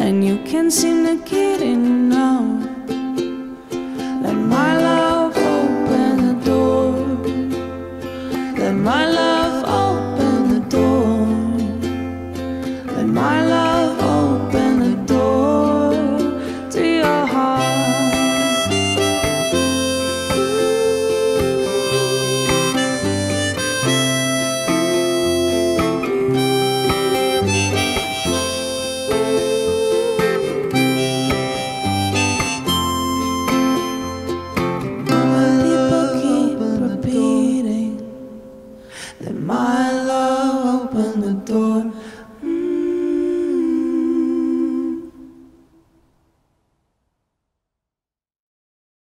and you can't seem to get in now. Let my love open the door. Let my love open the door. Let my love open the door to your heart. Let my love open the door.